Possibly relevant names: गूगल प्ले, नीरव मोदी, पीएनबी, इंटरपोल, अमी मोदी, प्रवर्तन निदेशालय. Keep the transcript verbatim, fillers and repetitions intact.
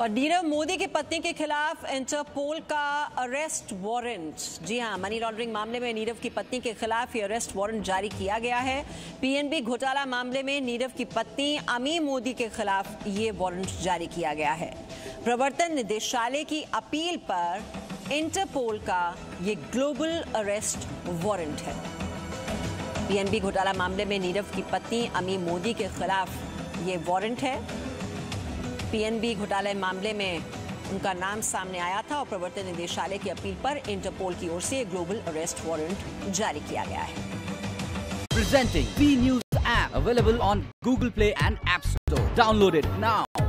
और नीरव मोदी की पत्नी के खिलाफ इंटरपोल का अरेस्ट वारंट। जी हां, मनी लॉन्ड्रिंग मामले में नीरव की पत्नी के खिलाफ ये अरेस्ट वारंट जारी किया गया है। पीएनबी घोटाला मामले में नीरव की पत्नी अमी मोदी के खिलाफ ये वारंट जारी किया गया है। प्रवर्तन निदेशालय की अपील पर इंटरपोल का ये ग्लोबल अरेस्ट वारंट है। पीएनबी घोटाला मामले में नीरव की पत्नी अमी मोदी के खिलाफ ये वारंट है। पीएनबी घोटाले मामले में उनका नाम सामने आया था और प्रवर्तन निदेशालय की अपील पर इंटरपोल की ओर से ग्लोबल अरेस्ट वारंट जारी किया गया है। Presenting B news app available on गूगल प्ले and App Store. Download it now.